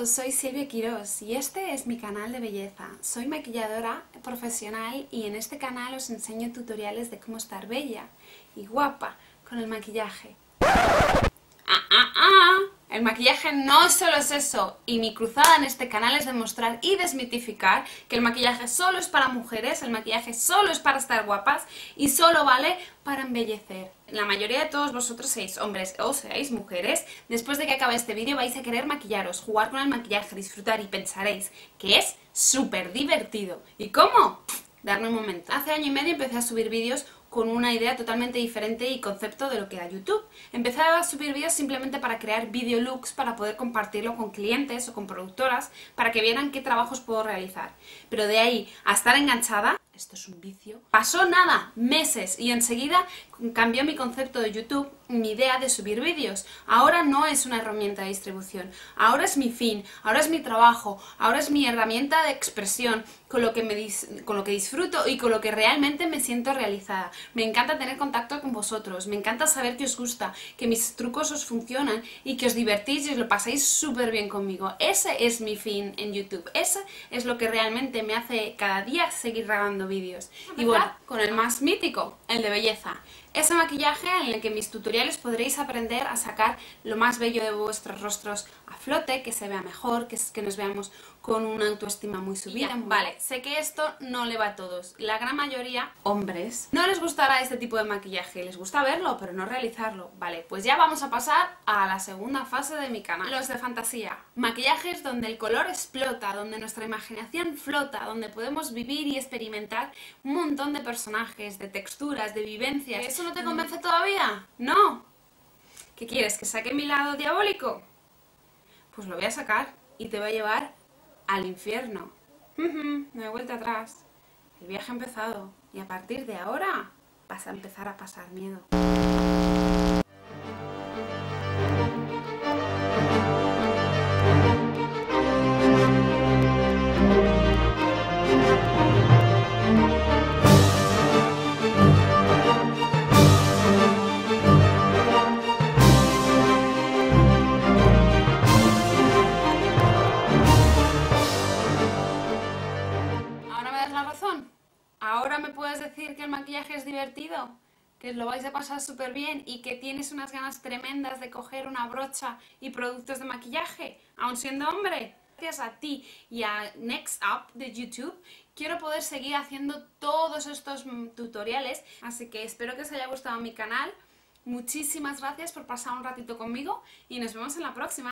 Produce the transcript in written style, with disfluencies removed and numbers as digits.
todos, soy Silvia Quirós y este es mi canal de belleza. Soy maquilladora profesional y en este canal os enseño tutoriales de cómo estar bella y guapa con el maquillaje. El maquillaje no solo es eso, y mi cruzada en este canal es demostrar y desmitificar que el maquillaje solo es para mujeres, el maquillaje solo es para estar guapas y solo vale para embellecer. La mayoría de todos vosotros seis hombres o seáis mujeres, después de que acabe este vídeo vais a querer maquillaros, jugar con el maquillaje, disfrutar y pensaréis que es súper divertido. ¿Y cómo? Darme un momento. Hace año y medio empecé a subir vídeos con una idea totalmente diferente y concepto de lo que era YouTube. Empecé a subir vídeos simplemente para crear video looks, para poder compartirlo con clientes o con productoras, para que vieran qué trabajos puedo realizar. Pero de ahí a estar enganchada, esto es un vicio, pasó nada, meses, y enseguida cambió mi concepto de YouTube, mi idea de subir vídeos. Ahora no es una herramienta de distribución, ahora es mi fin, ahora es mi trabajo, ahora es mi herramienta de expresión, con lo que disfruto y con lo que realmente me siento realizada. Me encanta tener contacto con vosotros, me encanta saber que os gusta, que mis trucos os funcionan y que os divertís y os lo pasáis súper bien conmigo. Ese es mi fin en YouTube, ese es lo que realmente me hace cada día seguir grabando vídeos. Y bueno, con el más mítico, el de belleza. Ese maquillaje en el que en mis tutoriales podréis aprender a sacar lo más bello de vuestros rostros a flote, que se vea mejor, que nos veamos con una autoestima muy subida. Vale, sé que esto no le va a todos. La gran mayoría, hombres, no les gustará este tipo de maquillaje. Les gusta verlo, pero no realizarlo. Vale, pues ya vamos a pasar a la segunda fase de mi canal. Los de fantasía. Maquillajes donde el color explota, donde nuestra imaginación flota, donde podemos vivir y experimentar un montón de personajes, de texturas, de vivencias. ¿Eso no te convence todavía? ¡No! ¿Qué quieres? ¿Que saque mi lado diabólico? Pues lo voy a sacar y te voy a llevar al infierno. No he vuelto atrás. El viaje ha empezado y a partir de ahora vas a empezar a pasar miedo. Ahora me puedes decir que el maquillaje es divertido, que lo vais a pasar súper bien y que tienes unas ganas tremendas de coger una brocha y productos de maquillaje, aun siendo hombre. Gracias a ti y a Next Up de YouTube, quiero poder seguir haciendo todos estos tutoriales, así que espero que os haya gustado mi canal. Muchísimas gracias por pasar un ratito conmigo y nos vemos en la próxima.